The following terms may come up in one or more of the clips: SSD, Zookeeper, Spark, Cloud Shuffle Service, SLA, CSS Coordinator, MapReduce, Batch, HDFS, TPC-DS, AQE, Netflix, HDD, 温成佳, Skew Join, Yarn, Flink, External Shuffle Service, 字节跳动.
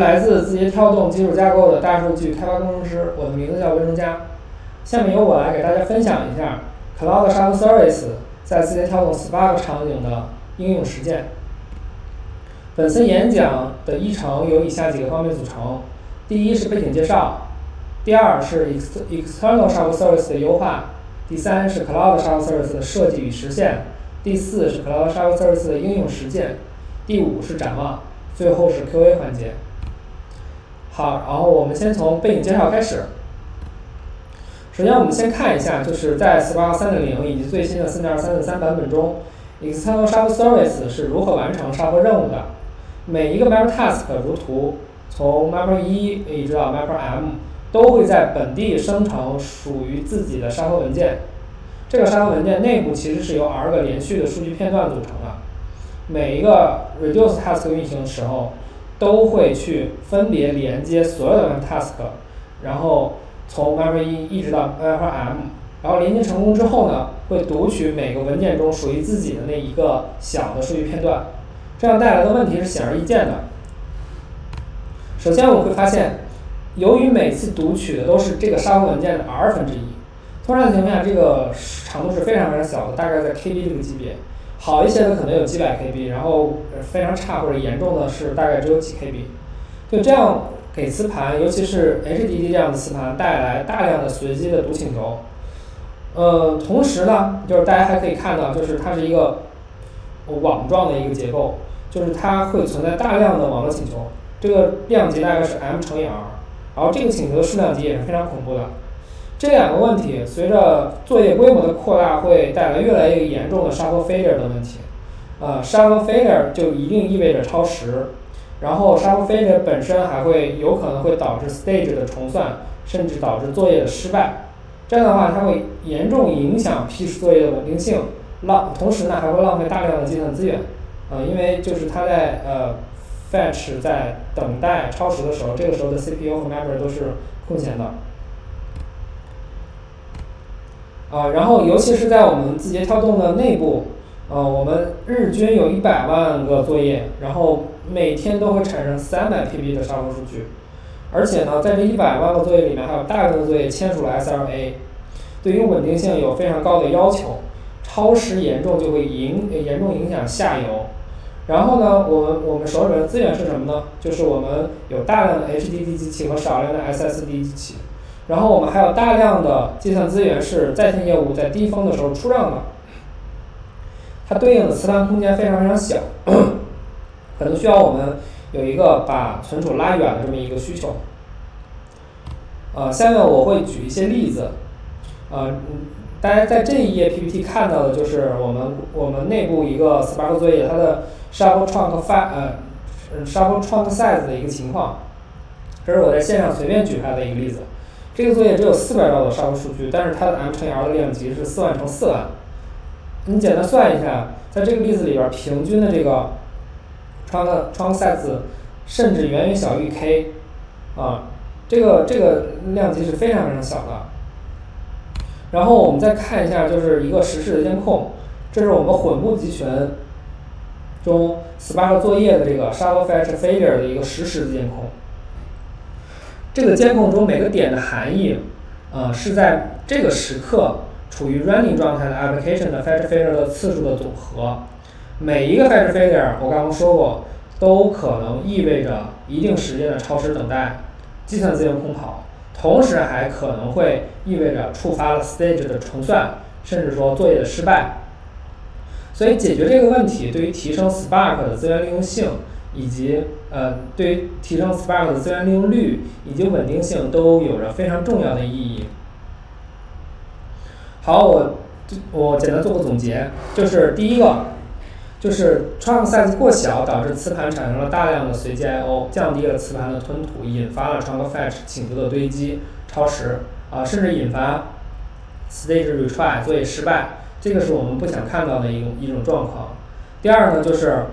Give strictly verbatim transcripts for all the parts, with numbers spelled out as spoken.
来自字节跳动基础架构的大数据开发工程师，我的名字叫温成佳。下面由我来给大家分享一下 Cloud Shuffle Service 在字节跳动 Spark 场景的应用实践。本次演讲的议程由以下几个方面组成：第一是背景介绍，第二是 External Shuffle Service 的优化，第三是 Cloud Shuffle Service 的设计与实现，第四是 Cloud Shuffle Service 的应用实践，第五是展望。 最后是 Q A 环节。好，然后我们先从背景介绍开始。首先，我们先看一下，就是在 Spark 三点零 以及最新的 四点二三四三 版本中 ，External Shuffle Service 是如何完成 Shuffle 任务的。每一个 Member Task 如图，从 Member 一一直到 Member M， 都会在本地生成属于自己的 Shuffle 文件。这个 Shuffle 文件内部其实是由 R 个连续的数据片段组成的。 每一个 reduce task 运行的时候，都会去分别连接所有的 task， 然后从 member 一一直到 member m， 然后连接成功之后呢，会读取每个文件中属于自己的那一个小的数据片段，这样带来的问题是显而易见的。首先我们会发现，由于每次读取的都是这个沙文件的 r 分之一，通常情况下这个长度是非常非常小的，大概在 K B 这个级别。 好一些的可能有几百 K B， 然后非常差或者严重的是大概只有几 K B。就这样给磁盘，尤其是 H D D 这样的磁盘带来大量的随机的读请求。呃，同时呢，就是大家还可以看到，就是它是一个网状的一个结构，就是它会存在大量的网络请求。这个量级大概是 M 乘以 R， 然后这个请求的数量级也是非常恐怖的。 这两个问题随着作业规模的扩大，会带来越来越严重的 shuffle failure 的问题。呃 ，shuffle failure 就一定意味着超时，然后 shuffle failure 本身还会有可能会导致 stage 的重算，甚至导致作业的失败。这样的话，它会严重影响批次作业的稳定性，浪，同时呢还会浪费大量的计算资源。呃，因为就是它在呃 fetch 在等待超时的时候，这个时候的 C P U 和 memory 都是空闲的。 啊，然后尤其是在我们字节跳动的内部，呃，我们日均有一百万个作业，然后每天都会产生三百 P B 的shuffle数据，而且呢，在这一百万个作业里面，还有大量的作业签署了 S L A， 对于稳定性有非常高的要求，超时严重就会影严重影响下游。然后呢，我们我们手里的资源是什么呢？就是我们有大量的 H D D 机器和少量的 S S D 机器。 然后我们还有大量的计算资源是在线业务在低峰的时候出让的，它对应的磁盘空间非常非常小，可能需要我们有一个把存储拉远的这么一个需求。呃，下面我会举一些例子，呃，大家在这一页 P P T 看到的就是我们我们内部一个 Spark 作业它的 Shuffle Trunk Size 呃 Shuffle Trunk Size 的一个情况，这是我在线上随便举出来的一个例子。 这个作业只有四百兆的shuffle数据，但是它的 M 乘以 R 的量级是四万乘四万。你简单算一下，在这个例子里边，平均的这个 trunk trunk size 甚至远远小于 K， 啊，这个这个量级是非常非常小的。然后我们再看一下，就是一个实时的监控，这是我们混布集群中 Spark 作业的这个 shuffle fetch failure 的一个实时的监控。 这个监控中每个点的含义，呃，是在这个时刻处于 running 状态的 application 的 fetch failure 的次数的总和。每一个 fetch failure， 我刚刚说过，都可能意味着一定时间的超时等待，计算资源空跑，同时还可能会意味着触发了 stage 的重算，甚至说作业的失败。所以解决这个问题，对于提升 Spark 的资源利用性。 以及呃，对于提升 Spark 的资源利用率以及稳定性都有着非常重要的意义。好，我我简单做个总结，就是第一个，就是 trunk size 过小导致磁盘产生了大量的随机 I O， 降低了磁盘的吞吐，引发了 trunk fetch 请求的堆积、超时啊、呃，甚至引发 stage retry 作业失败，这个是我们不想看到的一种一种状况。第二呢，就是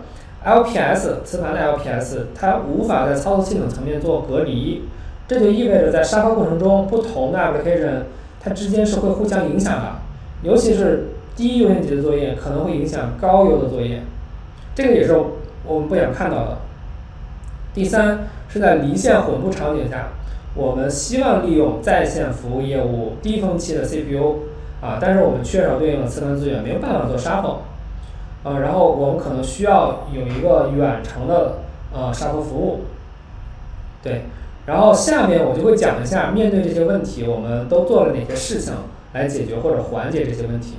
I O P S 磁盘的 I O P S， 它无法在操作系统层面做隔离，这就意味着在沙发过程中，不同的 application 它之间是会互相影响的，尤其是低优先级的作业可能会影响高优的作业，这个也是我们不想看到的。第三是在离线混布场景下，我们希望利用在线服务业务低峰期的 C P U 啊，但是我们缺少对应的磁盘资源，没有办法做 shuffle 啊，然后我们可能需要有一个远程的呃 shuffle 服务，对。然后下面我就会讲一下，面对这些问题，我们都做了哪些事情来解决或者缓解这些问题。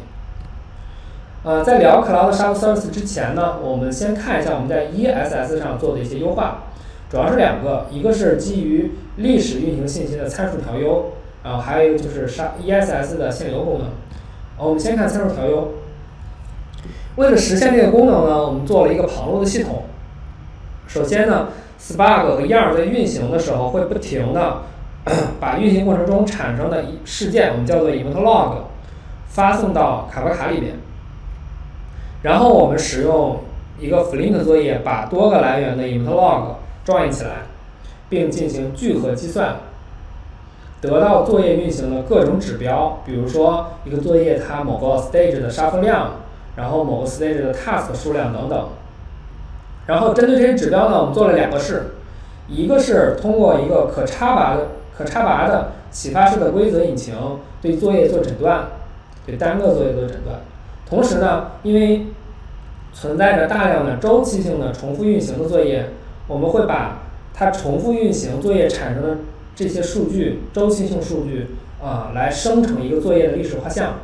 呃，在聊 Cloud Shuffle Service 之前呢，我们先看一下我们在 E S S 上做的一些优化，主要是两个，一个是基于历史运行信息的参数调优，然后还有一个就是 E S S 的限流功能。我们先看参数调优。为了实现这个功能呢，我们做了一个旁路的系统。首先呢，Spark 和 Yarn 在运行的时候会不停的把运行过程中产生的事件，我们叫做 event log， 发送到卡巴卡里面。然后我们使用一个 Flink 作业，把多个来源的 event log join 起来，并进行聚合计算，得到作业运行的各种指标，比如说一个作业它某个 stage 的 shuffle 量，然后某个 stage 的 task 数量等等。然后针对这些指标呢，我们做了两个事，一个是通过一个可插拔的、可插拔的启发式的规则引擎对作业做诊断，对单个作业做诊断。同时呢，因为存在着大量的周期性的重复运行的作业，我们会把它重复运行作业产生的这些数据、周期性数据啊、呃，来生成一个作业的历史画像。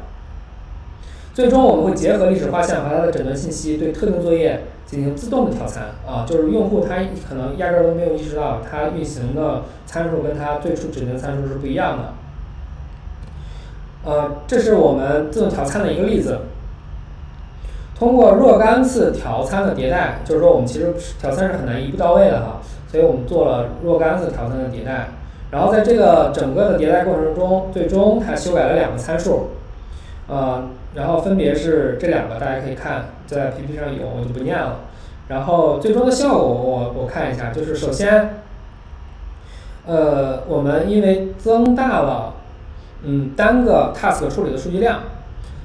最终我们会结合历史画像和它的诊断信息，对特定作业进行自动的调参啊，就是用户他可能压根儿都没有意识到，它运行的参数跟它最初指定的参数是不一样的。呃，这是我们自动调参的一个例子。通过若干次调参的迭代，就是说我们其实调参是很难一步到位的哈，所以我们做了若干次调参的迭代。然后在这个整个的迭代过程中，最终它修改了两个参数，呃。然后分别是这两个，大家可以看在 P P T 上有，我就不念了。然后最终的效果我，我我看一下，就是首先，呃，我们因为增大了，嗯，单个 task 处理的数据量，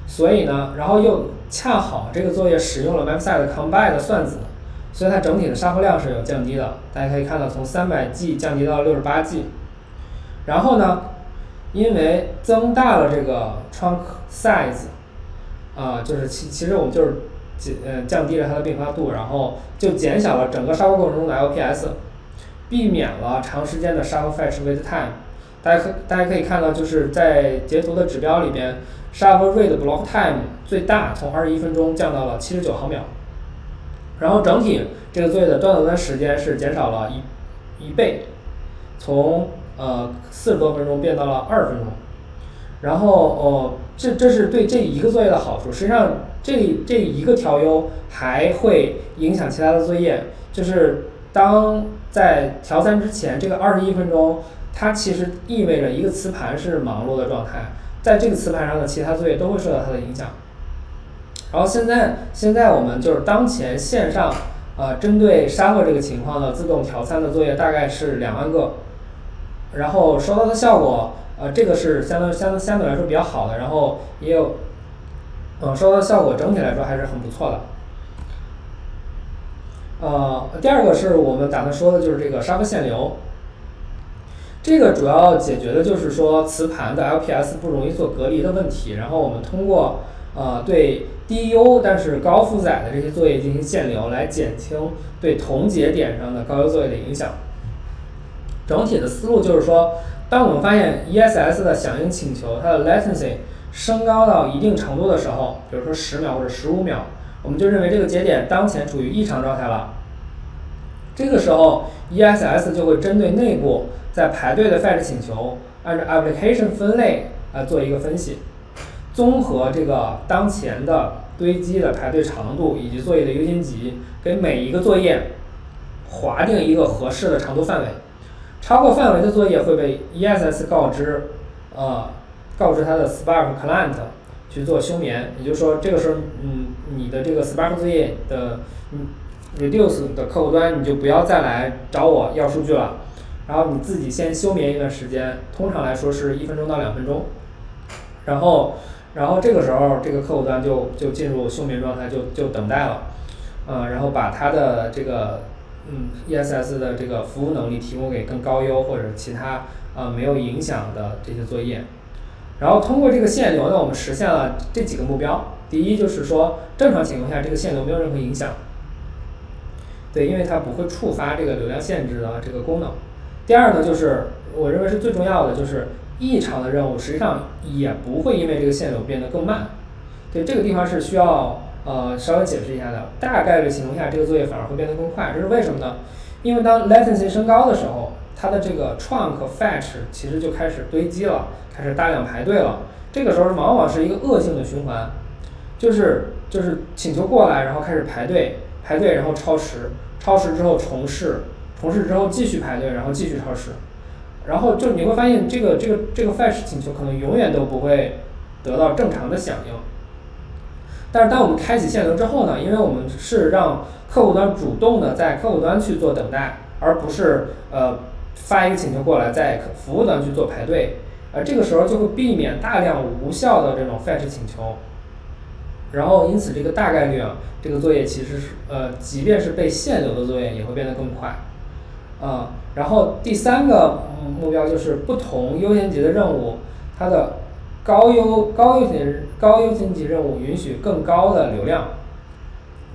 所以呢，然后又恰好这个作业使用了 mapside combine 的算子，所以它整体的沙盒量是有降低的。大家可以看到，从 三百G 降低到 六十八G。然后呢，因为增大了这个 trunk size。啊、呃，就是其其实我们就是减呃降低了它的并发度，然后就减小了整个沙盒过程中的 I O P S， 避免了长时间的沙盒 fetch wait time。大家可大家可以看到，就是在截图的指标里边，沙盒 read block time 最大从二十一分钟降到了七十九毫秒，然后整体这个作业的端到端时间是减少了一一倍，从呃四十多分钟变到了二十分钟。然后哦，这这是对这一个作业的好处。实际上这，这这一个调优还会影响其他的作业。就是当在调参之前，这个二十一分钟，它其实意味着一个磁盘是忙碌的状态，在这个磁盘上的其他作业都会受到它的影响。然后现在，现在我们就是当前线上，呃，针对沙盒这个情况的自动调参的作业大概是两万个，然后收到的效果。呃，这个是相对相相对来说比较好的，然后也有，嗯，收到的效果整体来说还是很不错的。呃，第二个是我们打算说的就是这个沙盒限流，这个主要解决的就是说磁盘的 I O P S 不容易做隔离的问题，然后我们通过呃对低优但是高负载的这些作业进行限流，来减轻对同节点上的高优作业的影响。整体的思路就是说。当我们发现 E S S 的响应请求它的 latency 升高到一定程度的时候，比如说十秒或者十五秒，我们就认为这个节点当前处于异常状态了。这个时候 E S S 就会针对内部在排队的 fetch 请求，按照 application 分类来做一个分析，综合这个当前的堆积的排队长度以及作业的优先级，给每一个作业划定一个合适的长度范围。超过范围的作业会被 E S S 告知，呃，告知它的 Spark Client 去做休眠。也就是说，这个时候，嗯，你的这个 Spark 作业的，嗯 ，Reduce 的客户端，你就不要再来找我要数据了，然后你自己先休眠一段时间，通常来说是一分钟到两分钟，然后，然后这个时候这个客户端就就进入休眠状态，就就等待了，呃，然后把它的这个嗯 E S S 的这个服务能力提供给更高优或者其他呃没有影响的这些作业。然后通过这个限流呢，我们实现了这几个目标。第一就是说，正常情况下这个限流没有任何影响，对，因为它不会触发这个流量限制的这个功能。第二呢，就是我认为是最重要的，就是异常的任务实际上也不会因为这个限流变得更慢。对，这个地方是需要呃稍微解释一下的。大概率情况下，这个作业反而会变得更快，这是为什么呢？因为当 latency 升高的时候，它的这个 trunk fetch 其实就开始堆积了，开始大量排队了。这个时候往往是一个恶性的循环，就是就是请求过来，然后开始排队，排队然后超时，超时之后重试，重试之后继续排队，然后继续超时，然后就你会发现这个这个这个 fetch 请求可能永远都不会得到正常的响应。但是当我们开启限流之后呢，因为我们是让客户端主动的在客户端去做等待，而不是呃发一个请求过来在服务端去做排队，而这个时候就会避免大量无效的这种 fetch 请求，然后因此这个大概率啊，这个作业其实是呃即便是被限流的作业也会变得更快啊、嗯。然后第三个目标就是不同优先级的任务，它的高优高优先高优先级任务允许更高的流量。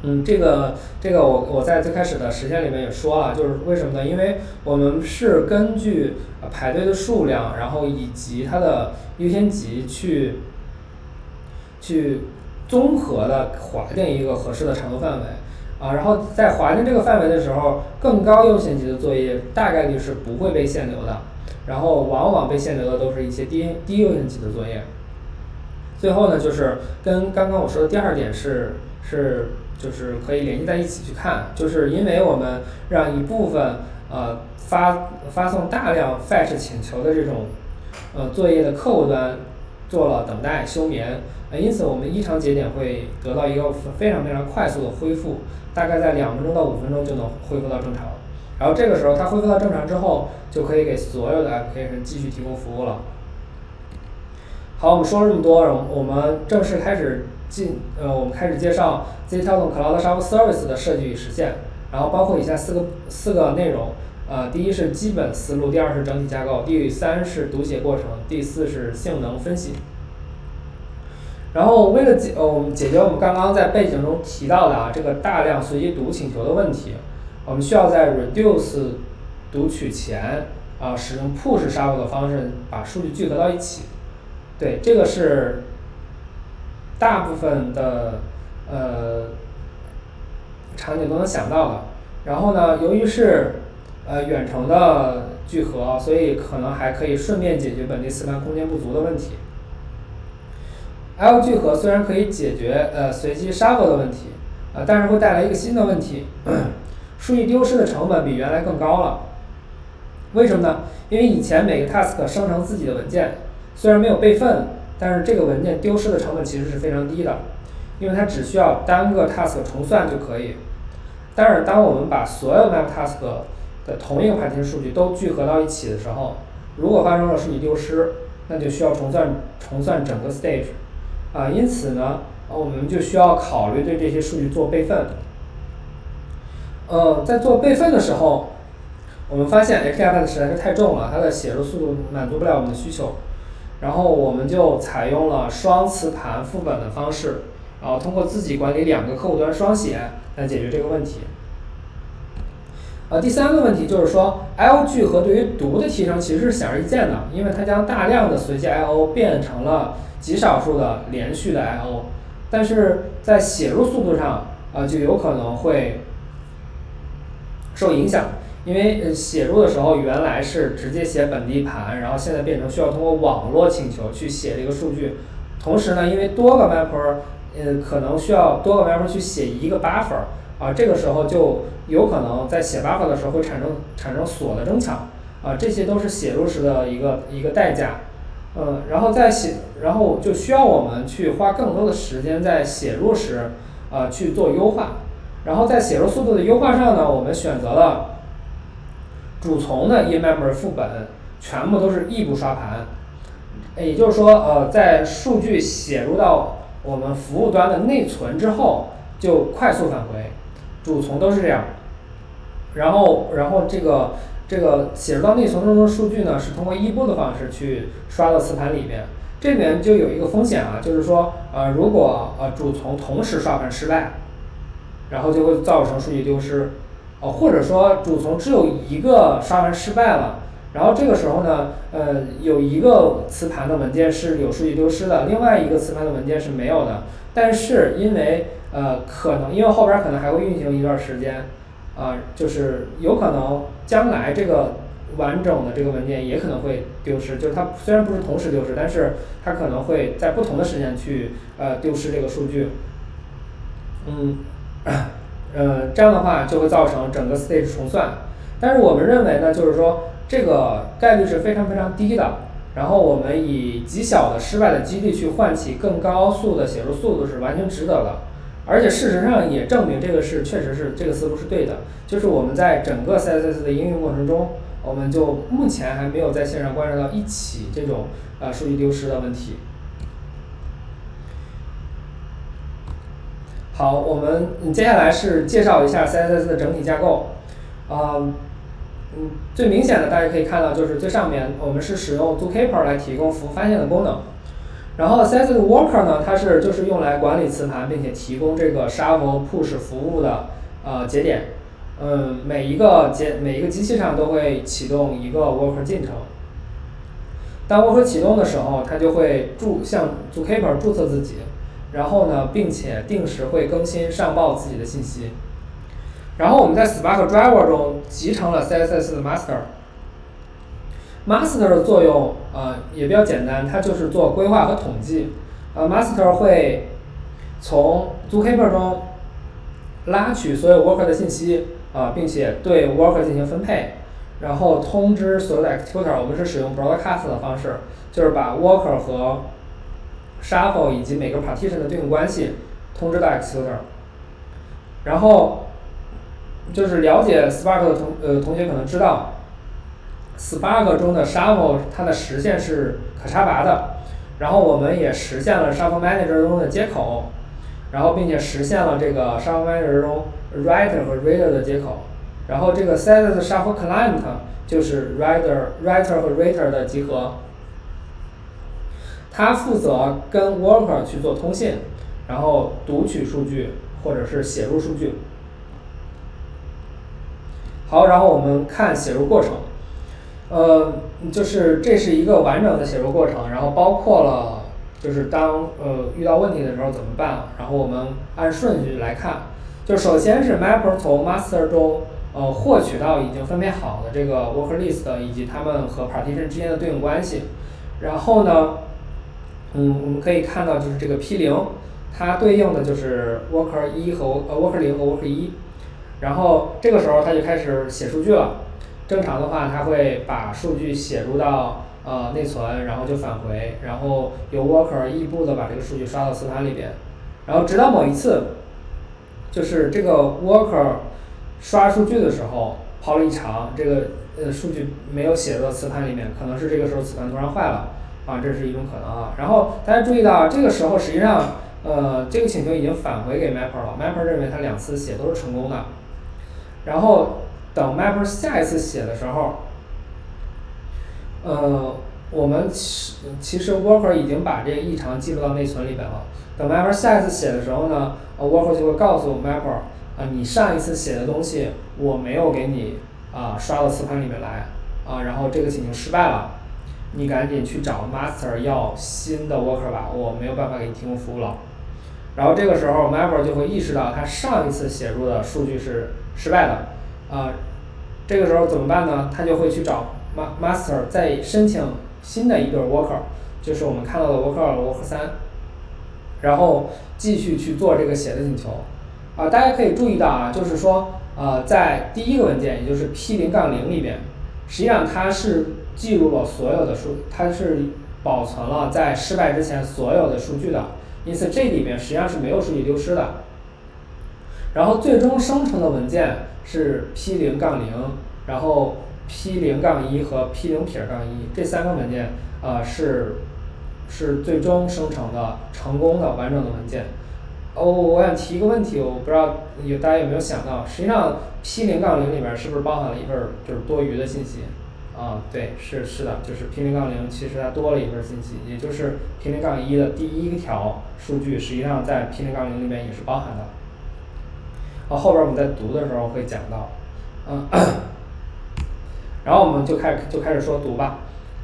嗯，这个这个我我在最开始的实现里面也说了，就是为什么呢？因为我们是根据排队的数量，然后以及它的优先级去去综合的划定一个合适的长度范围啊，然后在划定这个范围的时候，更高优先级的作业大概率是不会被限流的，然后往往被限流的都是一些低低优先级的作业。最后呢，就是跟刚刚我说的第二点是是就是可以联系在一起去看，就是因为我们让一部分呃发发送大量 fetch 请求的这种呃作业的客户端做了等待休眠，呃，因此我们异常节点会得到一个非常非常快速的恢复，大概在两分钟到五分钟就能恢复到正常。然后这个时候它恢复到正常之后，就可以给所有的 application 继续提供服务了。好，我们说了这么多，我们正式开始进呃，我们开始介绍 Z 跳动 Cloud Shuffle Service 的设计与实现，然后包括以下四个四个内容。呃，第一是基本思路，第二是整体架构，第三是读写过程，第四是性能分析。然后为了解呃我们解决我们刚刚在背景中提到的啊这个大量随机读请求的问题，我们需要在 reduce 读取前啊、呃、使用 push shuffle 的方式把数据聚合到一起。对，这个是大部分的呃场景都能想到的。然后呢，由于是呃远程的聚合，所以可能还可以顺便解决本地磁盘空间不足的问题。I O 聚合虽然可以解决呃随机 shuffle 的问题，呃，但是会带来一个新的问题，数据丢失的成本比原来更高了。为什么呢？因为以前每个 task 生成自己的文件，虽然没有备份，但是这个文件丢失的成本其实是非常低的，因为它只需要单个 task 重算就可以。但是当我们把所有 map task 的同一个盘前数据都聚合到一起的时候，如果发生了数据丢失，那就需要重算重算整个 stage。啊、呃，因此呢，我们就需要考虑对这些数据做备份。呃，在做备份的时候，我们发现 H D F S 实在是太重了，它的写入速度满足不了我们的需求，然后我们就采用了双磁盘副本的方式，然后通过自己管理两个客户端双写来解决这个问题。呃，第三个问题就是说 ，I O 聚合对于读的提升其实是显而易见的，因为它将大量的随机 I O 变成了极少数的连续的 I O， 但是在写入速度上，呃，就有可能会受影响，因为写入的时候原来是直接写本地盘，然后现在变成需要通过网络请求去写这个数据。同时呢，因为多个 mapper， 呃，可能需要多个 mapper 去写一个 buffer， 啊、呃，这个时候就有可能在写 buffer 的时候会产生产生锁的争抢，啊、呃，这些都是写入时的一个一个代价。嗯，然后在写，然后就需要我们去花更多的时间在写入时，呃，去做优化。然后在写入速度的优化上呢，我们选择了主从的 E M M 副本，全部都是异步刷盘。也就是说，呃，在数据写入到我们服务端的内存之后，就快速返回。主从都是这样。然后然后这个这个写入到内存中的数据呢，是通过一波的方式去刷到磁盘里面。这里面就有一个风险啊，就是说呃如果呃主从同时刷盘失败，然后就会造成数据丢失，呃或者说主从只有一个刷盘失败了。 然后这个时候呢，呃，有一个磁盘的文件是有数据丢失的，另外一个磁盘的文件是没有的。但是因为呃，可能因为后边可能还会运行一段时间，啊、呃，就是有可能将来这个完整的这个文件也可能会丢失。就是它虽然不是同时丢失，但是它可能会在不同的时间去呃丢失这个数据。嗯，呃，这样的话就会造成整个 stage 重算。但是我们认为呢，就是说。 这个概率是非常非常低的，然后我们以极小的失败的几率去唤起更高速的写入速度是完全值得的，而且事实上也证明这个是确实是这个思路是对的。就是我们在整个 C S S 的应用过程中，我们就目前还没有在线上观察到一起这种呃数据丢失的问题。好，我们接下来是介绍一下 C S S 的整体架构，啊、呃。 嗯，最明显的大家可以看到，就是最上面我们是使用 Zookeeper 来提供服务发现的功能，然后 C S S Worker 呢，它是就是用来管理磁盘，并且提供这个 Shuffle Push 服务的呃节点，嗯，每一个节每一个机器上都会启动一个 Worker 进程。当 Worker 启动的时候，它就会注向 Zookeeper 注册自己，然后呢，并且定时会更新上报自己的信息。 然后我们在 Spark Driver 中集成了 C S S 的 Master。Master 的作用呃也比较简单，它就是做规划和统计。呃 ，Master 会从 Zookeeper 中拉取所有 Worker 的信息啊、呃，并且对 Worker 进行分配，然后通知所有的 Executor。我们是使用 Broadcast 的方式，就是把 Worker 和 Shuffle 以及每个 Partition 的对应关系通知到 Executor， 然后。 就是了解 Spark 的同呃同学可能知道 ，Spark 中的 Shuffle 它的实现是可插拔的，然后我们也实现了 Shuffle Manager 中的接口，然后并且实现了这个 Shuffle Manager 中 Writer 和 Reader 的接口，然后这个 C S S Shuffle Client 就是 Writer Writer 和 Reader 的集合，它负责跟 Worker 去做通信，然后读取数据或者是写入数据。 好，然后我们看写入过程，呃，就是这是一个完整的写入过程，然后包括了就是当呃遇到问题的时候怎么办，然后我们按顺序来看，就首先是 mapper 从 master 中呃获取到已经分配好的这个 worker list 以及它们和 partition 之间的对应关系，然后呢，嗯，我们可以看到就是这个 P 零，它对应的就是 worker 一和呃 worker 零和 worker 一。 然后这个时候它就开始写数据了。正常的话，它会把数据写入到呃内存，然后就返回，然后由 worker 一步的把这个数据刷到磁盘里边。然后直到某一次，就是这个 worker 刷数据的时候抛了异常，这个呃数据没有写到磁盘里面，可能是这个时候磁盘突然坏了啊，这是一种可能啊。然后大家注意到，这个时候实际上呃这个请求已经返回给 mapper 了 ，mapper 认为它两次写都是成功的。 然后等 mapper 下一次写的时候，呃，我们其其实 worker 已经把这个异常记录到内存里边了。等 mapper 下一次写的时候呢，呃 ，worker 就会告诉 mapper， 啊、呃，你上一次写的东西我没有给你啊、呃、刷到磁盘里面来啊、呃，然后这个请求失败了，你赶紧去找 master 要新的 worker 吧，我没有办法给你提供服务了。然后这个时候 mapper 就会意识到他上一次写入的数据是。 失败了，呃，这个时候怎么办呢？他就会去找 master 再申请新的一对 worker， 就是我们看到的 worker 和 worker 三，然后继续去做这个写的请求。啊、呃，大家可以注意到啊，就是说，呃，在第一个文件，也就是 P 零杠零里边，实际上它是记录了所有的数，它是保存了在失败之前所有的数据的，因此这里面实际上是没有数据丢失的。 然后最终生成的文件是 P 零杠零，然后 P 零杠一和 P 零撇杠一这三个文件，呃，是是最终生成的成功的完整的文件。哦，我想提一个问题，我不知道有大家有没有想到，实际上 P 零杠零里面是不是包含了一份就是多余的信息？啊、嗯，对，是是的，就是 P 零杠零其实它多了一份信息，也就是 P 零杠一的第一条数据，实际上在 P 零杠零里面也是包含的。啊，后边我们在读的时候会讲到，嗯，然后我们就开始就开始说读吧。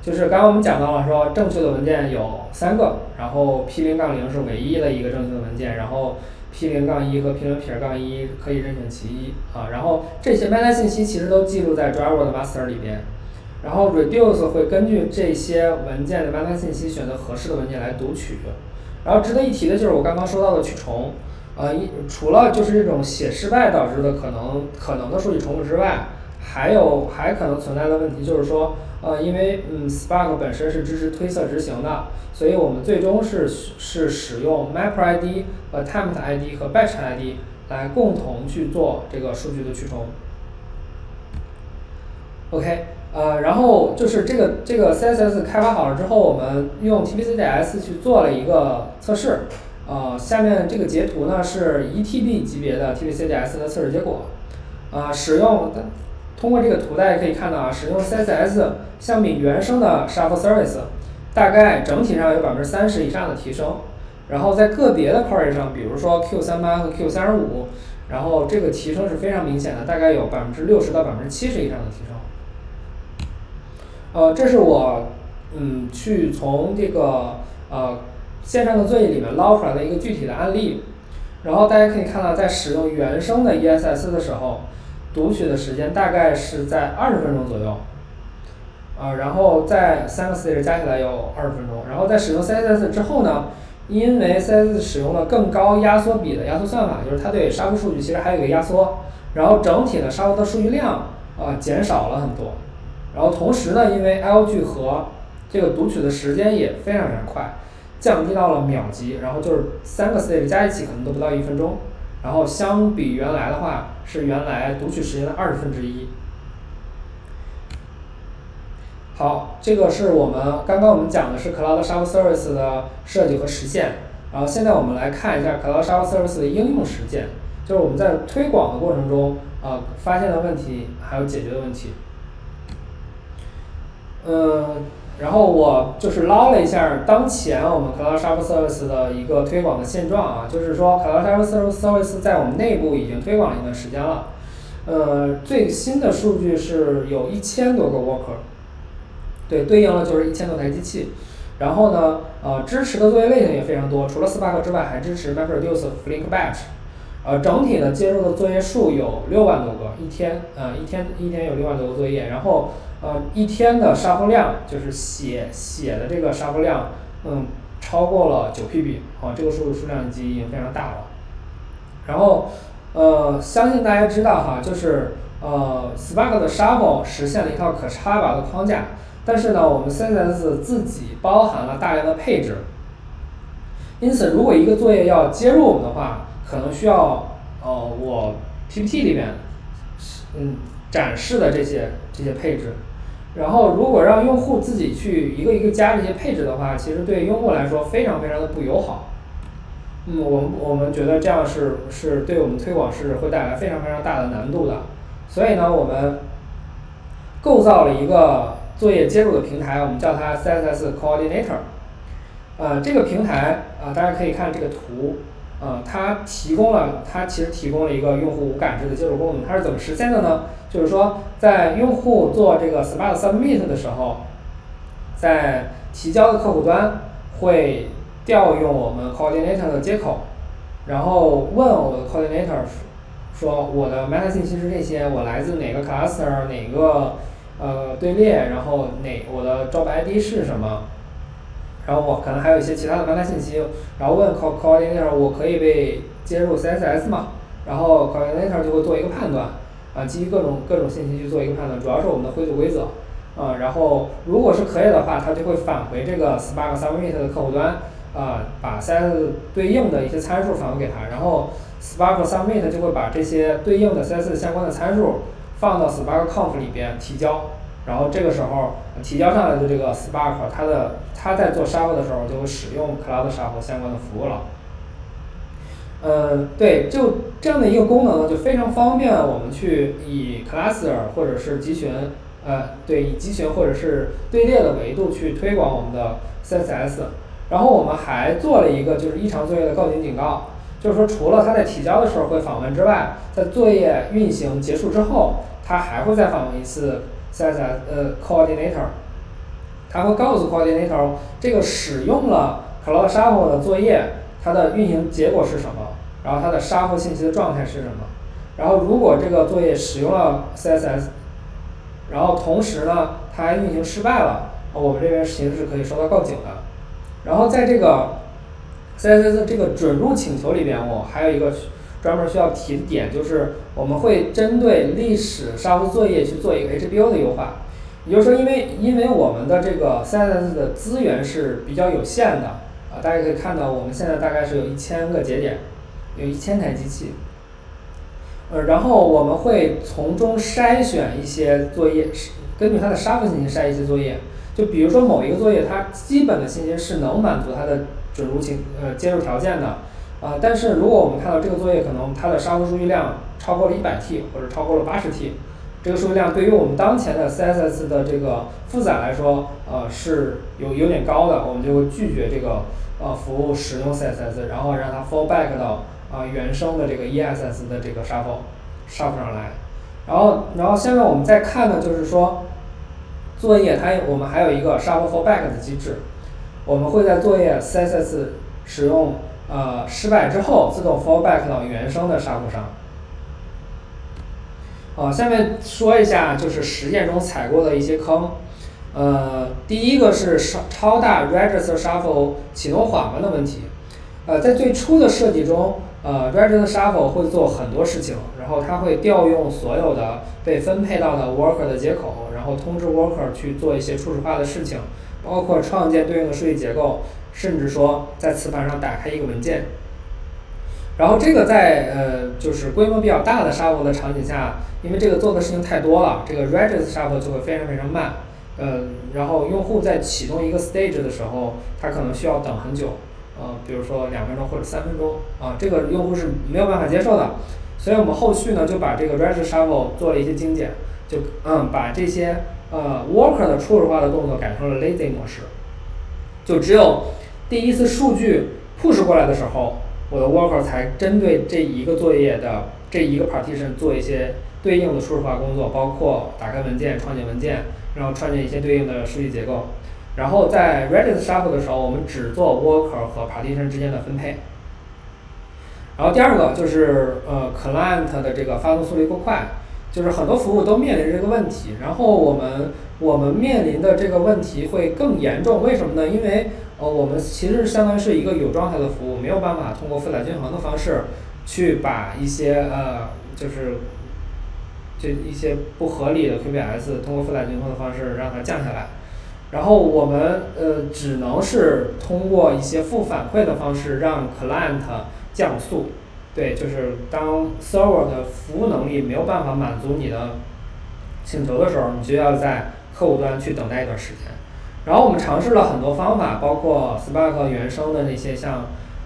就是刚刚我们讲到了说正确的文件有三个，然后 P 零杠零是唯一的一个正确的文件，然后 P 零杠一和 P 零撇杠一可以任选其一啊，然后这些 meta 信息其实都记录在 driver 的 master 里边，然后 reduce 会根据这些文件的 meta 信息选择合适的文件来读取，然后值得一提的就是我刚刚说到的去重，呃，一除了就是这种写失败导致的可能可能的数据重复之外，还有还可能存在的问题就是说。 呃，因为嗯 ，Spark 本身是支持推测执行的，所以我们最终是是使用 Mapper I D 和 Attempt I D 和 Batch I D 来共同去做这个数据的去重。OK， 呃，然后就是这个这个 C S S 开发好了之后，我们用 T P C D S 去做了一个测试。呃，下面这个截图呢是 一 T B 级别的 T P C D S 的测试结果。呃，使用。 通过这个图，大家可以看到啊，使用 C S S 相比原生的 Shuffle Service， 大概整体上有百分之三十以上的提升。然后在个别的 query 上，比如说 Q 三十八和 Q 三十五， 然后这个提升是非常明显的，大概有百分之六十到百分之七十以上的提升。呃，这是我嗯去从这个呃线上的作业里面捞出来的一个具体的案例。然后大家可以看到，在使用原生的 E S S 的时候。 读取的时间大概是在二十分钟左右，啊、呃，然后在三个 stage 加起来有二十分钟。然后在使用 C S S 之后呢，因为 C S S 使用了更高压缩比的压缩算法，就是它对沙布数据其实还有一个压缩，然后整体的沙布的数据量啊、呃、减少了很多。然后同时呢，因为 I O 聚合这个读取的时间也非常非常快，降低到了秒级，然后就是三个 stage 加一起可能都不到一分钟。 然后相比原来的话，是原来读取时间的二十分之一。好，这个是我们刚刚我们讲的是 Cloud Shuffle Service 的设计和实现。然后现在我们来看一下 Cloud Shuffle Service 的应用实践，就是我们在推广的过程中啊、呃、发现的问题还有解决的问题。嗯，然后我就是捞了一下当前我们 Cloud Shuffle Service 的一个推广的现状啊，就是说 Cloud Shuffle Service 在我们内部已经推广了一段时间了，呃，最新的数据是有一千多个 worker， 对，对应了就是一千多台机器。然后呢，呃，支持的作业类型也非常多，除了 Spark 之外，还支持 MapReduce、Flink、Batch。呃，整体呢接入的作业数有六万多个，一天，呃，一天一天有六万多个作业，然后。 呃，一天的沙布量就是写写的这个沙布量，嗯，超过了九 P B， 啊，这个数数量级已经非常大了。然后，呃，相信大家知道哈，就是呃 ，Spark 的 Shuffle 实现了一套可插拔的框架，但是呢，我们 C S S 自己包含了大量的配置，因此如果一个作业要接入我们的话，可能需要呃，我 P P T 里面，嗯，展示的这些这些配置。 然后，如果让用户自己去一个一个加这些配置的话，其实对用户来说非常非常的不友好。嗯，我们我们觉得这样是是对我们推广是会带来非常非常大的难度的。所以呢，我们构造了一个作业接入的平台，我们叫它 C S S Coordinator。呃，这个平台啊、呃，大家可以看这个图，呃，它提供了它其实提供了一个用户无感知的接入功能，它是怎么实现的呢？ 就是说，在用户做这个 Spark Submit 的时候，在提交的客户端会调用我们 Coordinator 的接口，然后问我的 Coordinator 说我的 Meta 信息是这些，我来自哪个 Cluster， 哪个呃队列，然后哪我的 Job I D 是什么，然后我可能还有一些其他的 Meta 信息，然后问 Coordinator 我可以被接入 C S S 吗？然后 Coordinator 就会做一个判断。 啊，基于各种各种信息去做一个判断，主要是我们的灰度规则，啊、呃，然后如果是可以的话，它就会返回这个 Spark Submit 的客户端，啊、呃，把 C S S 对应的一些参数返回给它，然后 Spark Submit 就会把这些对应的 C S S 相关的参数放到 Spark Conf 里边提交，然后这个时候提交上来的这个 Spark 它的它在做 Shuffle 的时候就会使用 Cloud Shuffle 相关的服务了。呃，对，就这样的一个功能呢，就非常方便我们去以 cluster 或者是集群，呃，对，以集群或者是队列的维度去推广我们的 C S S。然后我们还做了一个就是异常作业的告警警告，就是说除了它在提交的时候会访问之外，在作业运行结束之后，它还会再访问一次 C S S 呃 Coordinator， 它会告诉 Coordinator 这个使用了 Cloud Shuffle 的作业，它的运行结果是什么，然后它的Shuffle信息的状态是什么。然后如果这个作业使用了 C S S， 然后同时呢它还运行失败了，我们这边其实是可以收到告警的。然后在这个 C S S 这个准入请求里边，我还有一个专门需要提的点，就是我们会针对历史Shuffle作业去做一个 H B O 的优化。也就是说，因为因为我们的这个 C S S 的资源是比较有限的啊，大家可以看到我们现在大概是有一千个节点，有一千台机器，呃，然后我们会从中筛选一些作业，根据它的Shuffle信息筛一些作业。就比如说某一个作业，它基本的信息是能满足它的准入请呃接入条件的，啊、呃，但是如果我们看到这个作业可能它的Shuffle数据量超过了 一百T 或者超过了 八十T， 这个数据量对于我们当前的 C S S 的这个负载来说，呃，是有有点高的，我们就会拒绝这个呃服务使用 C S S， 然后让它 fallback 到啊、呃、原生的这个 E S S 的这个Shuffle Shuffle上来。然后然后下面我们再看呢，就是说。作业它我们还有一个 Shuffle fallback 的机制，我们会在作业 C S S 使用呃失败之后自动 fallback 到原生的Shuffle上。好、呃，下面说一下就是实践中踩过的一些坑。呃，第一个是超大 Register Shuffle 启动缓慢的问题。呃，在最初的设计中，呃 Register Shuffle 会做很多事情，然后它会调用所有的被分配到的 Worker 的接口。然后通知 worker 去做一些初始化的事情，包括创建对应的数据结构，甚至说在磁盘上打开一个文件。然后这个在呃就是规模比较大的Shuffle的场景下，因为这个做的事情太多了，这个 register Shuffle就会非常非常慢。呃，然后用户在启动一个 stage 的时候，他可能需要等很久，呃，比如说两分钟或者三分钟啊、呃，这个用户是没有办法接受的。所以我们后续呢就把这个 register Shuffle做了一些精简。就嗯，把这些呃 worker 的初始化的动作改成了 lazy 模式，就只有第一次数据 push 过来的时候，我的 worker 才针对这一个作业的这一个 partition 做一些对应的初始化工作，包括打开文件、创建文件，然后创建一些对应的数据结构。然后在 register Shuffle 的时候，我们只做 worker 和 partition 之间的分配。然后第二个就是呃 client 的这个发送速率过快。就是很多服务都面临这个问题，然后我们我们面临的这个问题会更严重，为什么呢？因为呃我们其实相当于是一个有状态的服务，没有办法通过负载均衡的方式去把一些呃就是这一些不合理的 Q B S 通过负载均衡的方式让它降下来，然后我们呃只能是通过一些负反馈的方式让 client 降速。对，就是当 server 的服务能力没有办法满足你的请求的时候，你就要在客户端去等待一段时间。然后我们尝试了很多方法，包括 Spark 原生的那些像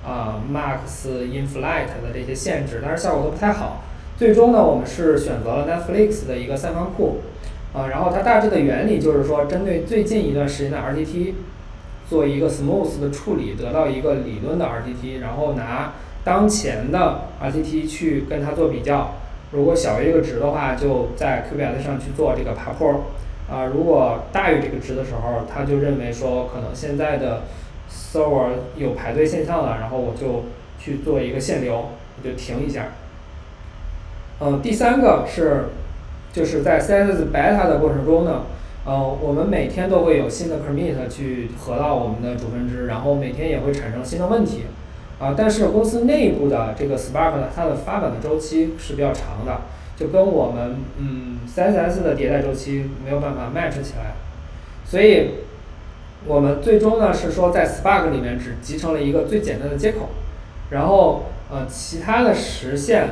啊、呃、Max Inflight 的这些限制，但是效果都不太好。最终呢，我们是选择了 Netflix 的一个三方库，啊、呃，然后它大致的原理就是说，针对最近一段时间的 R T T 做一个 smooth 的处理，得到一个理论的 R T T， 然后拿当前的 R T T 去跟它做比较，如果小于这个值的话，就在 Q B S 上去做这个爬坡，啊、呃，如果大于这个值的时候，它就认为说可能现在的 server 有排队现象了，然后我就去做一个限流，我就停一下。嗯，第三个是就是在 C S S beta 的过程中呢，呃，我们每天都会有新的 commit 去合到我们的主分支，然后每天也会产生新的问题。啊，但是公司内部的这个 Spark 呢，它的发展的周期是比较长的，就跟我们嗯 C S S 的迭代周期没有办法 match 起来，所以我们最终呢是说在 Spark 里面只集成了一个最简单的接口，然后呃其他的实现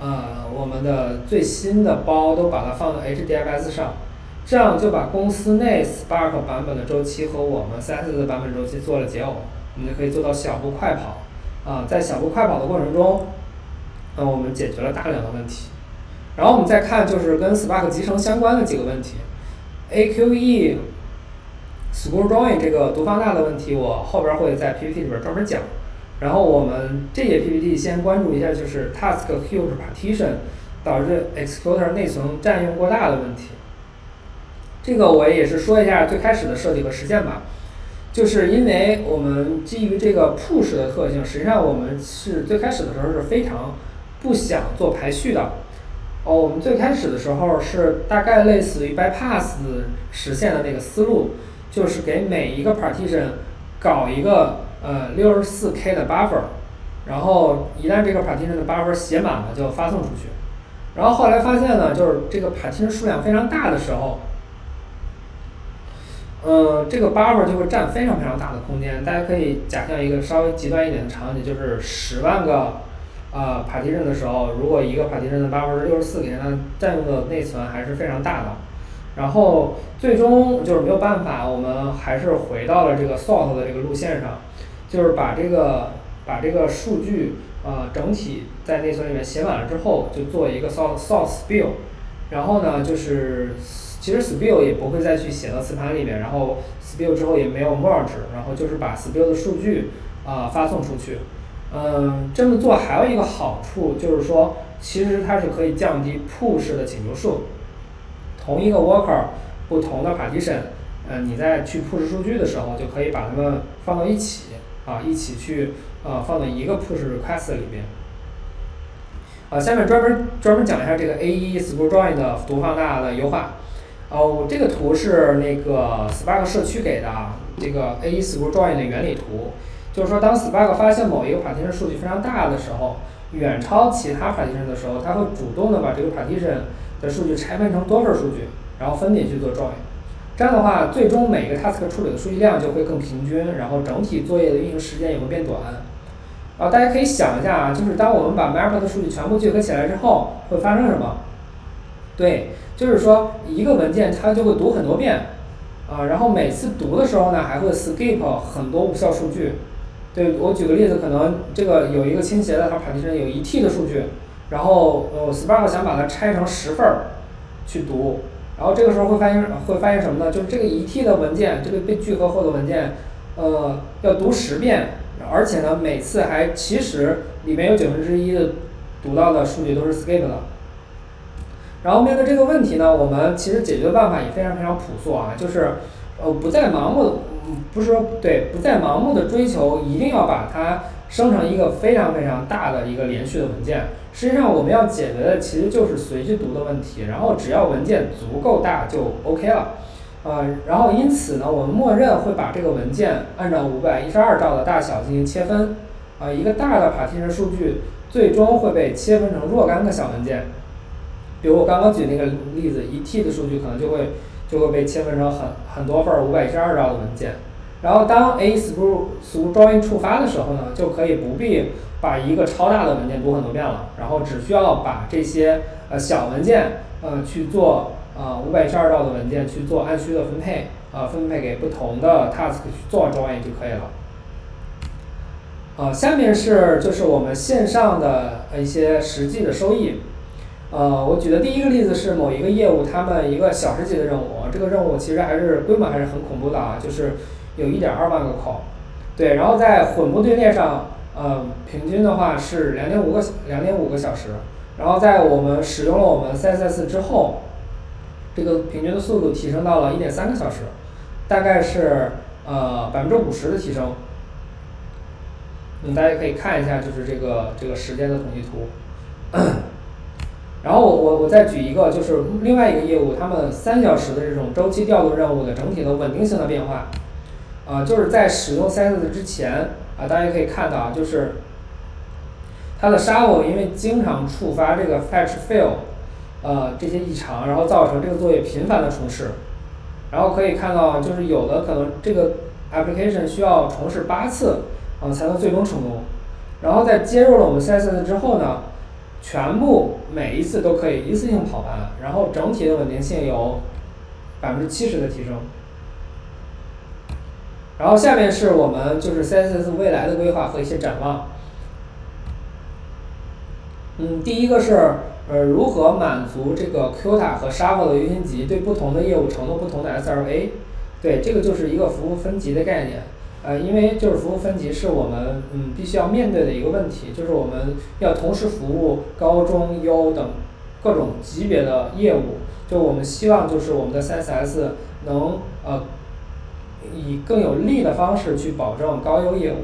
呃我们的最新的包都把它放到 H D F S 上，这样就把公司内 Spark 版本的周期和我们 C S S 版本周期做了解耦，我们就可以做到小步快跑。呃，在小步快跑的过程中，嗯、呃，我们解决了大量的问题。然后我们再看就是跟 Spark 集成相关的几个问题 ，A Q E、Skew Join 这个读放大的问题，我后边会在 P P T 里边专门讲。然后我们这节 P P T 先关注一下，就是 Task Huge Partition 导致 Executor 内存占用过大的问题。这个我也是说一下最开始的设计和实现吧，就是因为我们基于这个 push 的特性，实际上我们是最开始的时候是非常不想做排序的。哦，我们最开始的时候是大概类似于 bypass 实现的那个思路，就是给每一个 partition 搞一个呃 六十四K 的 buffer， 然后一旦这个 partition 的 buffer 写满了就发送出去。然后后来发现呢，就是这个 partition 数量非常大的时候，呃，这个 buffer 就会占非常非常大的空间。大家可以假象一个稍微极端一点的场景，就是十万个。呃 ，partition 的时候，如果一个 partition 的 buffer 是六十四K，那占用的内存还是非常大的。然后最终就是没有办法，我们还是回到了这个 sort 的这个路线上，就是把这个把这个数据呃整体在内存里面写满了之后，就做一个 sort sort spill。然后呢，就是其实 spill 也不会再去写到磁盘里面，然后 spill 之后也没有 merge， 然后就是把 spill 的数据啊、呃、发送出去。嗯，这么做还有一个好处就是说，其实它是可以降低 push 的请求数。同一个 worker， 不同的 partition， 呃，你在去 push 数据的时候，就可以把它们放到一起啊，一起去呃放到一个 push request 里面。啊，下面专门专门讲一下这个 A 一 Skew Join 的读放大的优化。哦，这个图是那个 Spark 社区给的啊，这个 A 一 Skew Join 的原理图。就是说，当 Spark 发现某一个 partition 数据非常大的时候，远超其他 partition 的时候，它会主动的把这个 partition 的数据拆分成多份数据，然后分别去做 join。这样的话，最终每个 task 处理的数据量就会更平均，然后整体作业的运行时间也会变短。啊，大家可以想一下啊，就是当我们把 map 的数据全部聚合起来之后，会发生什么？对，就是说一个文件它就会读很多遍，啊，然后每次读的时候呢，还会 skip 很多无效数据。对，我举个例子，可能这个有一个倾斜的，它 partition 有一 T 的数据，然后呃 Spark 想把它拆成十份儿去读，然后这个时候会发现会发现什么呢？就是这个一 T 的文件，这个被聚合后的文件，呃，要读十遍，而且呢，每次还其实里面有九分之一的读到的数据都是 skip 的。然后面对这个问题呢，我们其实解决的办法也非常非常朴素啊，就是呃不再盲目的。不是说对，不再盲目的追求，一定要把它生成一个非常非常大的一个连续的文件。实际上，我们要解决的其实就是随机读的问题，然后只要文件足够大就 OK 了。呃，然后因此呢，我们默认会把这个文件按照五百一十二兆的大小进行切分。啊、呃，一个大的 partition 数据最终会被切分成若干个小文件。比如我刚刚举那个例子，一 T 的数据可能就会。就会被切分成很很多份五百一十二兆的文件，然后当 A Skew Skew Join 触发的时候呢，就可以不必把一个超大的文件读很多遍了，然后只需要把这些呃小文件呃去做呃五百一十二兆的文件去做按需的分配，呃分配给不同的 task 去做 join 就可以了。呃，下面是就是我们线上的一些实际的收益。呃，我举的第一个例子是某一个业务，他们一个小时级的任务，这个任务其实还是规模还是很恐怖的啊，就是有一点二万个口，对，然后在混布队列上，呃，平均的话是两点五个两点五个小时，然后在我们使用了我们 C S S 之后，这个平均的速度提升到了一点三个小时，大概是呃百分之五十的提升。嗯，大家可以看一下，就是这个这个时间的统计图。然后我我再举一个，就是另外一个业务，他们三小时的这种周期调度任务的整体的稳定性的变化，啊、呃，就是在使用 C S S 之前啊、呃，大家可以看到啊，就是它的 Shuffle 因为经常触发这个 Fetch Fail， 呃，这些异常，然后造成这个作业频繁的重试，然后可以看到就是有的可能这个 Application 需要重试八次啊、呃、才能最终成功，然后在接入了我们 C S S 之后呢。全部每一次都可以一次性跑完，然后整体的稳定性有百分之七十的提升。然后下面是我们就是 C S S 未来的规划和一些展望。嗯，第一个是呃如何满足这个 Q T A 和 Shuffle 的优先级对不同的业务承诺不同的 S L A。对，这个就是一个服务分级的概念。呃，因为就是服务分级是我们嗯必须要面对的一个问题，就是我们要同时服务高中优等各种级别的业务。就我们希望就是我们的 三 S 能呃以更有力的方式去保证高优业务。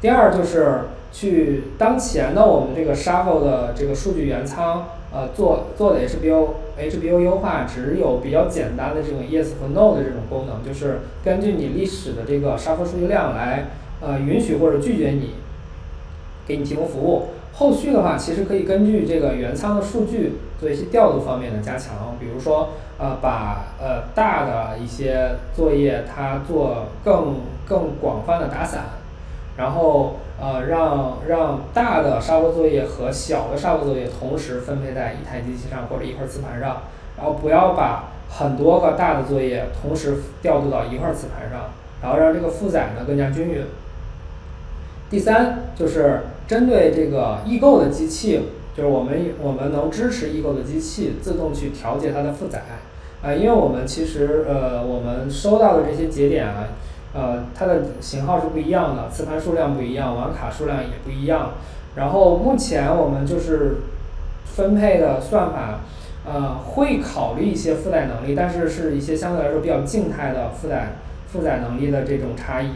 第二就是去当前的我们这个 Shuffle 的这个数据原仓，呃做做的 H B O H B O 优化只有比较简单的这种 yes 和 no 的这种功能，就是根据你历史的这个 Shuffle 数据量来呃允许或者拒绝你，给你提供服务。后续的话，其实可以根据这个原仓的数据做一些调度方面的加强，比如说呃把呃大的一些作业它做更更广泛的打散，然后呃让让大的沙包作业和小的沙包作业同时分配在一台机器上或者一块磁盘上，然后不要把很多个大的作业同时调度到一块磁盘上，然后让这个负载呢更加均匀。第三就是针对这个异构的机器，就是我们我们能支持异构的机器自动去调节它的负载，呃，因为我们其实呃我们收到的这些节点啊，呃，它的型号是不一样的，磁盘数量不一样，网卡数量也不一样。然后目前我们就是分配的算法，呃，会考虑一些负载能力，但是是一些相对来说比较静态的负载负载能力的这种差异，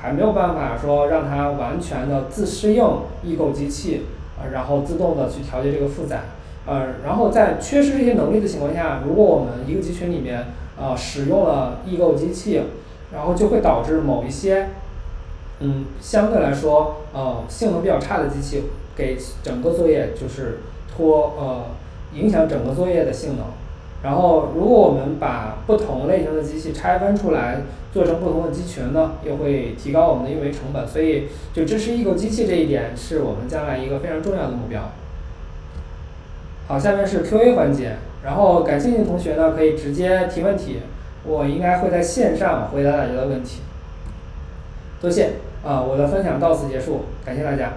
还没有办法说让它完全的自适应异构机器，呃，然后自动的去调节这个负载。呃，然后在缺失这些能力的情况下，如果我们一个集群里面呃使用了异构机器，然后就会导致某一些，嗯，相对来说，呃，性能比较差的机器给整个作业就是拖，呃，影响整个作业的性能。然后，如果我们把不同类型的机器拆分出来，做成不同的机群呢，又会提高我们的运维成本。所以，就支持异构机器这一点是我们将来一个非常重要的目标。好，下面是 Q A 环节，然后感兴趣的同学呢，可以直接提问题。我应该会在线上回答大家的问题。多谢啊，我的分享到此结束，感谢大家。